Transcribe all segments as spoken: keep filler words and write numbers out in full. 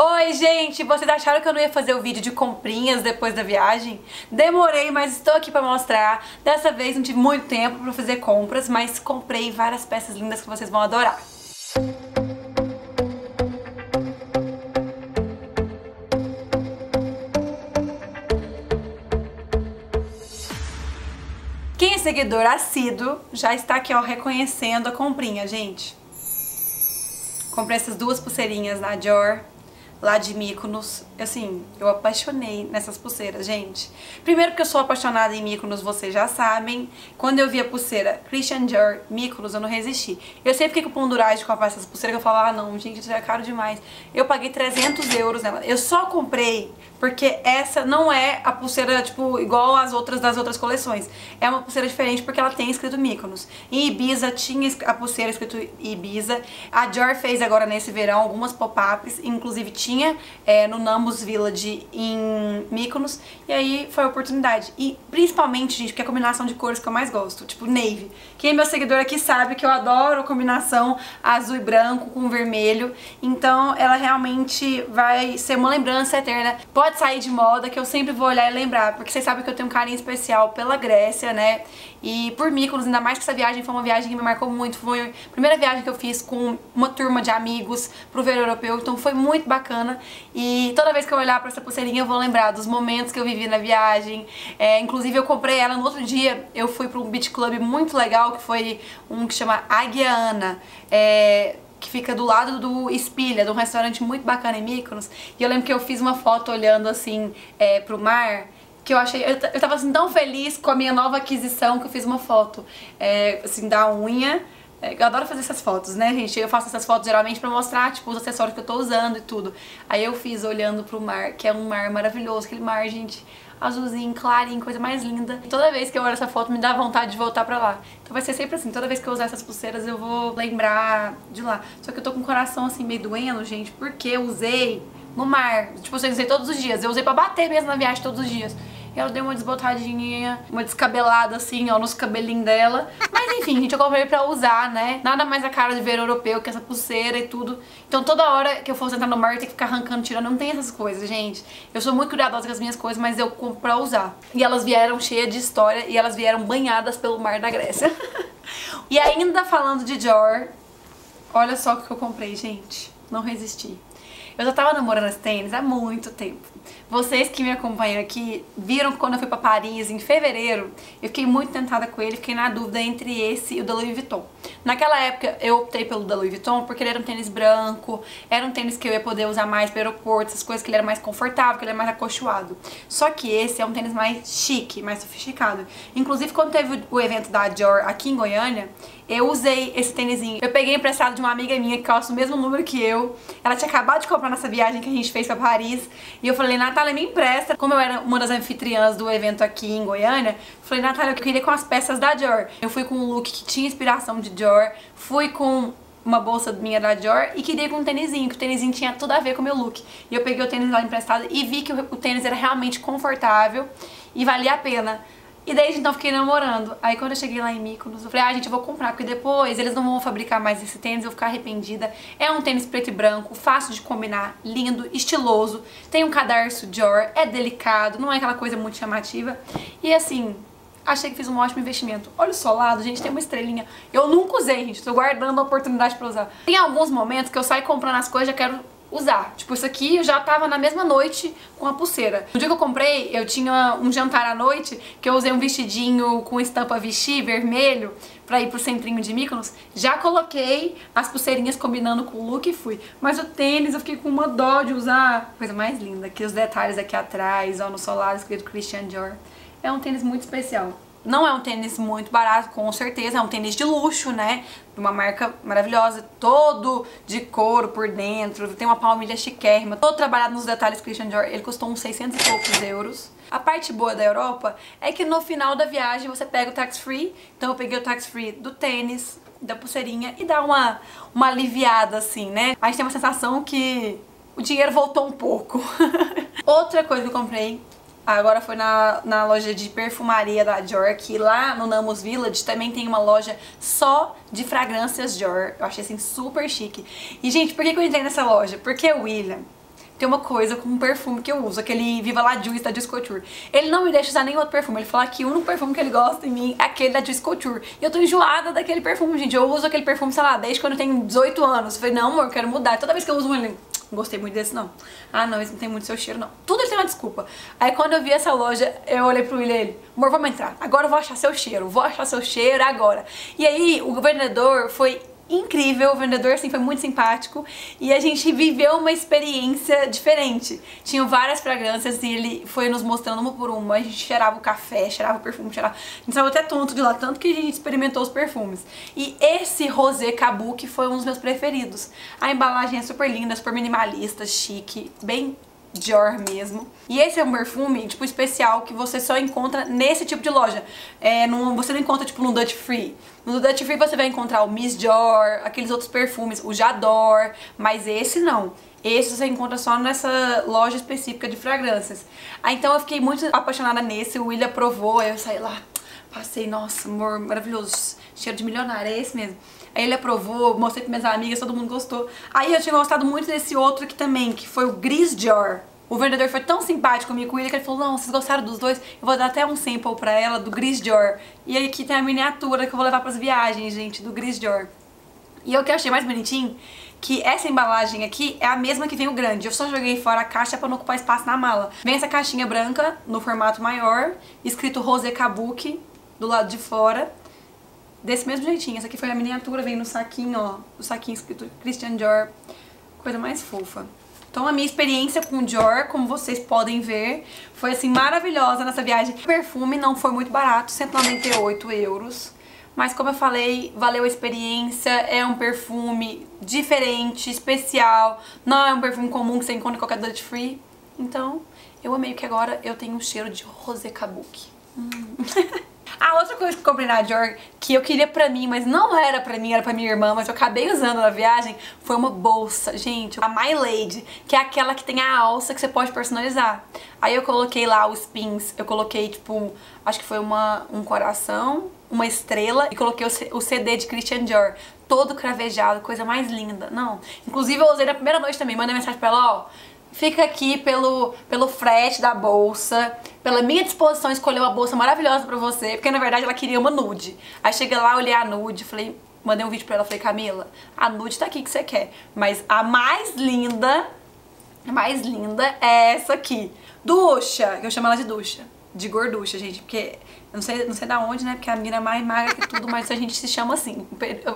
Oi gente, vocês acharam que eu não ia fazer o vídeo de comprinhas depois da viagem? Demorei, mas estou aqui para mostrar. Dessa vez não tive muito tempo para fazer compras, mas comprei várias peças lindas que vocês vão adorar. Quem é seguidor assíduo já está aqui ó, reconhecendo a comprinha, gente. Comprei essas duas pulseirinhas na Dior, lá de Mykonos. Assim, eu apaixonei nessas pulseiras, gente. Primeiro porque eu sou apaixonada em Mykonos, vocês já sabem. Quando eu vi a pulseira Christian Dior Mykonos, eu não resisti. Eu sempre fiquei com penduragem de comprar essas pulseiras, que eu falava, ah não, gente, isso é caro demais. Eu paguei trezentos euros nela. Eu só comprei porque essa não é a pulseira, tipo, igual as outras das outras coleções. É uma pulseira diferente porque ela tem escrito Mykonos. Em Ibiza tinha a pulseira escrito Ibiza. A Dior fez agora nesse verão algumas pop-ups, inclusive tinha é, no Nammos Village em Mykonos. E aí foi a oportunidade. E principalmente, gente, porque é a combinação de cores que eu mais gosto. Tipo, navy. Quem é meu seguidor aqui sabe que eu adoro a combinação azul e branco com vermelho. Então ela realmente vai ser uma lembrança eterna. Pode Pode sair de moda, que eu sempre vou olhar e lembrar, porque vocês sabem que eu tenho um carinho especial pela Grécia, né, e por Mykonos, ainda mais que essa viagem foi uma viagem que me marcou muito, foi a primeira viagem que eu fiz com uma turma de amigos pro verão europeu, então foi muito bacana, e toda vez que eu olhar pra essa pulseirinha eu vou lembrar dos momentos que eu vivi na viagem, é, inclusive eu comprei ela no outro dia, eu fui pra um beach club muito legal, que foi um que chama Aguiana, é... que fica do lado do Espilha, de um restaurante muito bacana em Mykonos. E eu lembro que eu fiz uma foto olhando assim é, pro mar, que eu achei... Eu, eu tava assim tão feliz com a minha nova aquisição que eu fiz uma foto é, assim da unha. Eu adoro fazer essas fotos, né, gente? Eu faço essas fotos geralmente pra mostrar, tipo, os acessórios que eu tô usando e tudo. Aí eu fiz olhando pro mar, que é um mar maravilhoso, aquele mar, gente, azulzinho, clarinho, coisa mais linda. E toda vez que eu olho essa foto, me dá vontade de voltar pra lá. Então vai ser sempre assim, toda vez que eu usar essas pulseiras, eu vou lembrar de lá. Só que eu tô com o coração, assim, meio doendo, gente, porque eu usei no mar. Tipo, eu usei todos os dias, eu usei pra bater mesmo na viagem todos os dias. Ela deu uma desbotadinha, uma descabelada assim, ó, nos cabelinhos dela. Mas enfim, gente, eu comprei pra usar, né? Nada mais a cara de verão europeu que essa pulseira e tudo. Então toda hora que eu for sentar no mar, eu tenho que ficar arrancando, tirando. Não tem essas coisas, gente. Eu sou muito cuidadosa com as minhas coisas, mas eu compro pra usar. E elas vieram cheias de história e elas vieram banhadas pelo mar da Grécia. E ainda falando de Dior, olha só o que eu comprei, gente. Não resisti. Eu já tava namorando esse tênis há muito tempo. Vocês que me acompanham aqui viram que quando eu fui pra Paris em fevereiro, eu fiquei muito tentada com ele, fiquei na dúvida entre esse e o da Louis Vuitton. Naquela época eu optei pelo da Louis Vuitton porque ele era um tênis branco, era um tênis que eu ia poder usar mais pro aeroporto, essas coisas, que ele era mais confortável, que ele era mais acolchoado. Só que esse é um tênis mais chique, mais sofisticado. Inclusive quando teve o evento da Dior aqui em Goiânia, eu usei esse tênisinho. Eu peguei emprestado de uma amiga minha que calça o mesmo número que eu. Ela tinha acabado de comprar nessa viagem que a gente fez pra Paris. E eu falei, Natália, me empresta. Como eu era uma das anfitriãs do evento aqui em Goiânia, eu falei, Natália, eu queria com as peças da Dior. Eu fui com um look que tinha inspiração de Dior. Fui com uma bolsa minha da Dior e queria com um tênisinho, que o tênisinho tinha tudo a ver com o meu look. E eu peguei o tênis lá emprestado e vi que o tênis era realmente confortável e valia a pena. E desde então fiquei namorando. Aí quando eu cheguei lá em Mykonos, eu falei, ah, gente, eu vou comprar, porque depois eles não vão fabricar mais esse tênis, eu vou ficar arrependida. É um tênis preto e branco, fácil de combinar, lindo, estiloso. Tem um cadarço Dior, é delicado, não é aquela coisa muito chamativa. E assim, achei que fiz um ótimo investimento. Olha o solado, gente, tem uma estrelinha. Eu nunca usei, gente, tô guardando a oportunidade pra usar. Tem alguns momentos que eu saio comprando as coisas e já quero usar. Tipo, isso aqui eu já tava na mesma noite com a pulseira. No dia que eu comprei, eu tinha um jantar à noite que eu usei um vestidinho com estampa Vichy vermelho pra ir pro centrinho de Mykonos. Já coloquei as pulseirinhas combinando com o look e fui. Mas o tênis eu fiquei com uma dó de usar. Coisa mais linda, aqui os detalhes aqui atrás, ó, no solar escrito Christian Dior. É um tênis muito especial. Não é um tênis muito barato, com certeza, é um tênis de luxo, né? De uma marca maravilhosa, todo de couro por dentro, tem uma palmilha chiquérrima, todo trabalhado nos detalhes Christian Dior, ele custou uns seiscentos e poucos euros. A parte boa da Europa é que no final da viagem você pega o tax-free, então eu peguei o tax-free do tênis, da pulseirinha e dá uma, uma aliviada assim, né? A gente tem uma sensação que o dinheiro voltou um pouco. Outra coisa que eu comprei agora foi na, na loja de perfumaria da Dior, que lá no Nammos Village também tem uma loja só de fragrâncias Dior. Eu achei assim super chique. E gente, por que eu entrei nessa loja? Porque o William tem uma coisa com um perfume que eu uso, aquele Viva La Juicy da Juicy Couture. Ele não me deixa usar nenhum outro perfume, ele fala que o único perfume que ele gosta em mim é aquele da Juicy Couture. E eu tô enjoada daquele perfume, gente. Eu uso aquele perfume, sei lá, desde quando eu tenho dezoito anos. Eu falei, não amor, eu quero mudar. Toda vez que eu uso um, ele... não gostei muito desse não. Ah não, esse não tem muito seu cheiro não. Tudo ele tem uma desculpa. Aí quando eu vi essa loja, eu olhei pro William e ele, amor, vamos entrar. Agora eu vou achar seu cheiro, vou achar seu cheiro agora. E aí o vendedor foi... incrível, o vendedor assim foi muito simpático e a gente viveu uma experiência diferente. Tinham várias fragrâncias e ele foi nos mostrando uma por uma, a gente cheirava o café, cheirava o perfume, cheirava... a gente saiu até tonto de lá, tanto que a gente experimentou os perfumes. E esse Rose Kabuki foi um dos meus preferidos. A embalagem é super linda, super minimalista, chique, bem... Dior mesmo. E esse é um perfume, tipo, especial que você só encontra nesse tipo de loja. É, num, você não encontra, tipo, no Duty Free. No Duty Free você vai encontrar o Miss Dior, aqueles outros perfumes, o J'adore, mas esse não. Esse você encontra só nessa loja específica de fragrâncias. Ah, então eu fiquei muito apaixonada nesse, o William provou, aí eu saí lá, passei, nossa, amor, maravilhoso, cheiro de milionário, é esse mesmo. Aí ele aprovou, mostrei para minhas amigas, todo mundo gostou. Aí eu tinha gostado muito desse outro aqui também, que foi o Gris Dior. O vendedor foi tão simpático comigo com ele que ele falou, não, vocês gostaram dos dois? Eu vou dar até um sample pra ela do Gris Dior. E aí aqui tem a miniatura que eu vou levar pras viagens, gente, do Gris Dior. E o que eu achei mais bonitinho, que essa embalagem aqui é a mesma que vem o grande. Eu só joguei fora a caixa pra não ocupar espaço na mala. Vem essa caixinha branca, no formato maior, escrito Rose Kabuki, do lado de fora. Desse mesmo jeitinho, essa aqui foi a miniatura, vem no saquinho, ó, o saquinho escrito Christian Dior, coisa mais fofa. Então a minha experiência com o Dior, como vocês podem ver, foi assim maravilhosa nessa viagem. O perfume não foi muito barato, cento e noventa e oito euros, mas como eu falei, valeu a experiência, é um perfume diferente, especial, não é um perfume comum que você encontra em qualquer duty free, então eu amei que agora eu tenho um cheiro de Rose Kabuki. Hum. A outra coisa que eu comprei na Dior, que eu queria pra mim, mas não era pra mim, era pra minha irmã, mas eu acabei usando na viagem, foi uma bolsa, gente, a My Lady, que é aquela que tem a alça que você pode personalizar. Aí eu coloquei lá os pins, eu coloquei tipo, acho que foi uma, um coração, uma estrela, e coloquei o, o C D de Christian Dior, todo cravejado, coisa mais linda, não. Inclusive eu usei na primeira noite também, mandei mensagem pra ela, ó, fica aqui pelo, pelo frete da bolsa, pela minha disposição escolher uma bolsa maravilhosa pra você, porque na verdade ela queria uma nude. Aí cheguei lá, olhei a nude, falei, mandei um vídeo pra ela, falei, Camila, a nude tá aqui que você quer, mas a mais linda, a mais linda é essa aqui, ducha, eu chamo ela de ducha, de gorducha, gente, porque não sei, não sei da onde, né, porque a mina é mais magra que tudo, mas a gente se chama assim,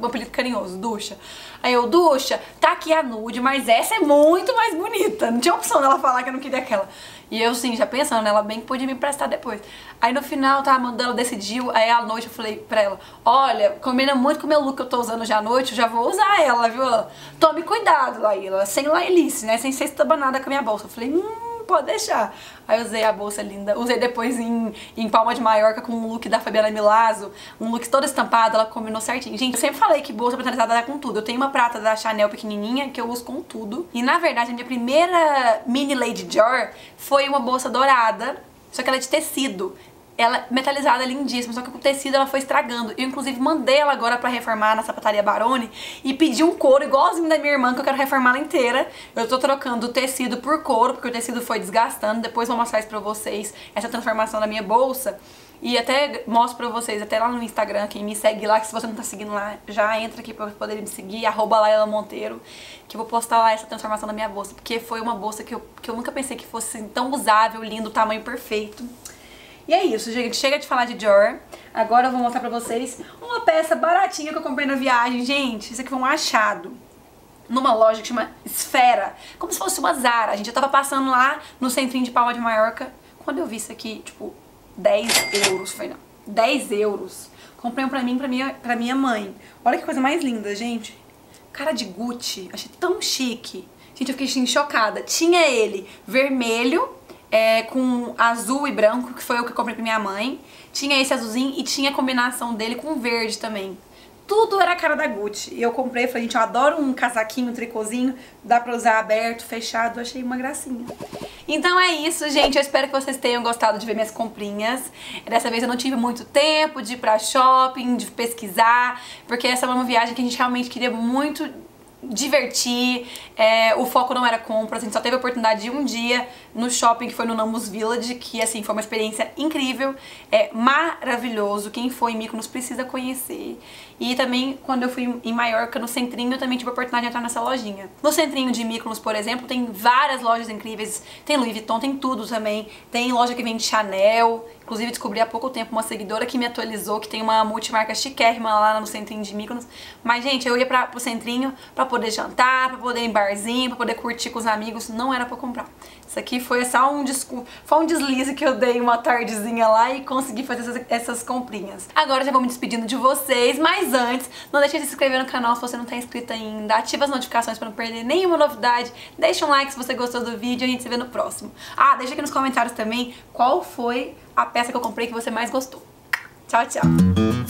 um apelido carinhoso, ducha. Aí eu, ducha, tá aqui a nude, mas essa é muito mais bonita, não tinha opção dela falar que eu não queria aquela. E eu, sim, já pensando, ela bem que podia me emprestar depois. Aí no final, tá, mandando, decidiu, aí à noite eu falei pra ela, olha, combina muito com o meu look que eu tô usando já à noite, eu já vou usar ela, viu? Ela, tome cuidado, Laila, sem lailice, né, sem ser estabanada com a minha bolsa. Eu falei, hum, pode deixar. Aí eu usei a bolsa linda, usei depois em, em Palma de Maiorca com um look da Fabiana Milazzo, um look todo estampado, ela combinou certinho. Gente, eu sempre falei que bolsa personalizada dá com tudo. Eu tenho uma prata da Chanel pequenininha que eu uso com tudo. E na verdade a minha primeira mini Lady Dior foi uma bolsa dourada, só que ela é de tecido. Ela metalizada, lindíssima, só que com o tecido ela foi estragando. Eu, inclusive, mandei ela agora pra reformar na sapataria Baroni e pedi um couro igualzinho da minha irmã, que eu quero reformar ela inteira. Eu tô trocando o tecido por couro, porque o tecido foi desgastando. Depois vou mostrar isso pra vocês, essa transformação da minha bolsa. E até mostro pra vocês, até lá no Instagram, quem me segue lá, que se você não tá seguindo lá, já entra aqui pra poder me seguir, arroba Layla Monteiro, que eu vou postar lá essa transformação da minha bolsa, porque foi uma bolsa que eu, que eu nunca pensei que fosse tão usável, lindo, tamanho perfeito. E é isso, gente. Chega de falar de Dior. Agora eu vou mostrar pra vocês uma peça baratinha que eu comprei na viagem. Gente, isso aqui foi um achado. Numa loja que chama Esfera. Como se fosse uma Zara. A gente já tava passando lá no centrinho de Palma de Maiorca. Quando eu vi isso aqui, tipo, dez euros. Foi, não. dez euros. Comprei um pra mim e pra minha, pra minha mãe. Olha que coisa mais linda, gente. Cara de Gucci. Achei tão chique. Gente, eu fiquei assim, chocada. Tinha ele vermelho. É, com azul e branco, que foi o que eu comprei pra minha mãe. Tinha esse azulzinho e tinha a combinação dele com verde também. Tudo era a cara da Gucci. E eu comprei, falei, gente, eu adoro um casaquinho, um tricôzinho. Dá pra usar aberto, fechado, achei uma gracinha. Então é isso, gente. Eu espero que vocês tenham gostado de ver minhas comprinhas. Dessa vez eu não tive muito tempo de ir pra shopping, de pesquisar, porque essa é uma viagem que a gente realmente queria muito... divertir, é, o foco não era compras, a gente só teve a oportunidade de um dia no shopping, que foi no Nammos Village, que assim, foi uma experiência incrível, é maravilhoso, quem foi em Mykonos precisa conhecer. E também, quando eu fui em Maiorca, no centrinho, eu também tive a oportunidade de entrar nessa lojinha. No centrinho de Mykonos, por exemplo, tem várias lojas incríveis, tem Louis Vuitton, tem tudo também, tem loja que vende Chanel, inclusive descobri há pouco tempo uma seguidora que me atualizou, que tem uma multimarca chiquérrima lá no centrinho de Mykonos. Mas, gente, eu ia pra, pro centrinho pra poder jantar, pra poder ir em barzinho, pra poder curtir com os amigos, não era pra comprar. Isso aqui foi só um, descu... foi um deslize que eu dei uma tardezinha lá e consegui fazer essas, essas comprinhas. Agora já vou me despedindo de vocês, mas antes, não deixe de se inscrever no canal se você não está inscrito ainda, ativa as notificações para não perder nenhuma novidade, deixa um like se você gostou do vídeo e a gente se vê no próximo. Ah, deixa aqui nos comentários também qual foi a peça que eu comprei que você mais gostou. Tchau, tchau!